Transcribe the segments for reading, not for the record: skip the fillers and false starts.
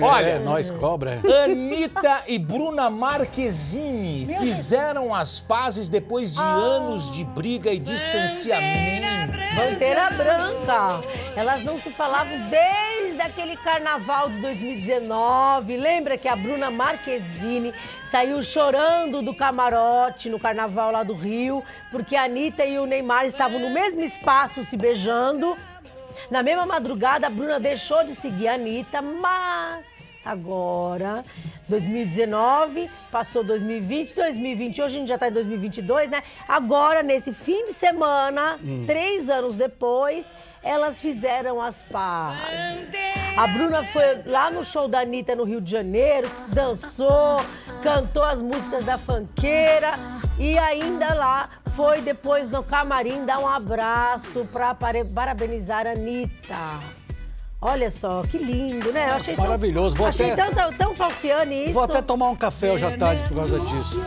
Olha, nós cobra. Anitta e Bruna Marquezine fizeram as pazes depois de anos de briga e distanciamento. Bandeira branca. Elas não se falavam desde aquele carnaval de 2019. Lembra que a Bruna Marquezine saiu chorando do camarote no carnaval lá do Rio, porque a Anitta e o Neymar estavam no mesmo espaço se beijando. Na mesma madrugada, a Bruna deixou de seguir a Anitta, mas agora, 2019, passou 2020, 2021, hoje a gente já tá em 2022, né? Agora, nesse fim de semana, 3 anos depois, elas fizeram as pazes. A Bruna foi lá no show da Anitta no Rio de Janeiro, dançou, cantou as músicas da funkeira e ainda lá foi depois no camarim dar um abraço pra parabenizar a Anitta. Olha só, que lindo, né? Eu achei maravilhoso. Achei tão falciane isso. Vou até tomar um café hoje à tarde por causa disso.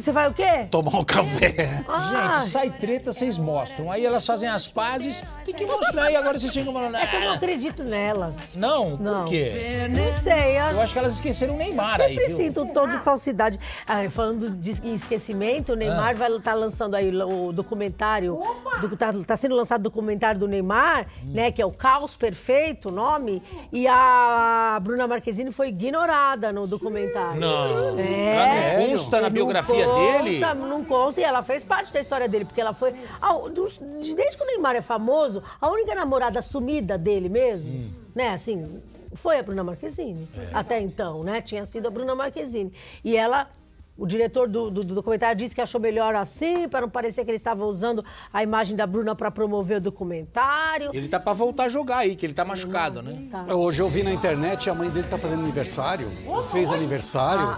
Você vai o quê? Tomar um café. Ah. Gente, sai treta, vocês mostram. Aí elas fazem as pazes, tem que mostrar. E agora vocês chegam falando... É que eu não acredito nelas. Não? Não. Por quê? Não sei. Eu acho que elas esqueceram o Neymar aí, viu? Eu sempre sinto um tom de falsidade. Ah, falando em esquecimento, o Neymar vai estar lançando aí o documentário. Tá sendo lançado o documentário do Neymar, né? Que é o Caos Perfeito, o nome. E a Bruna Marquezine foi ignorada no documentário. Não. É. Consta na biografia dele? Não consta, e ela fez parte da história dele, porque ela foi... Desde que o Neymar é famoso, a única namorada sumida dele mesmo, né, assim, foi a Bruna Marquezine. É. Até então, né, tinha sido a Bruna Marquezine. E ela... O diretor do documentário disse que achou melhor assim, para não parecer que ele estava usando a imagem da Bruna para promover o documentário. Ele tá para voltar a jogar aí, que ele tá machucado, né? Tá. Hoje eu vi na internet, a mãe dele tá fazendo aniversário, fez aniversário,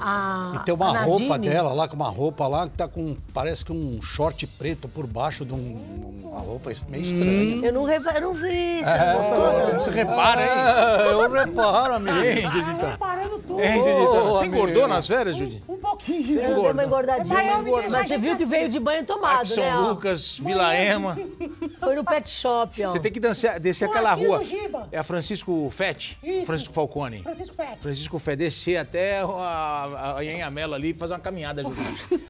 e tem uma roupa dela lá, que tá com, parece que um short preto por baixo de uma roupa meio estranha. Eu não vi, você repara, hein? Eu reparo, amigo. Você engordou nas férias, Judinho? Um pouquinho. Você engordou uma engordadinha. Mas você viu que veio de banho tomado, São né? São Lucas, Vila Ema. Foi no pet shop, ó. Você tem que descer aquela rua. É a Francisco Fett? Francisco Falcone. Francisco Fett. Descer até a Anhamela ali e fazer uma caminhada, Judinho.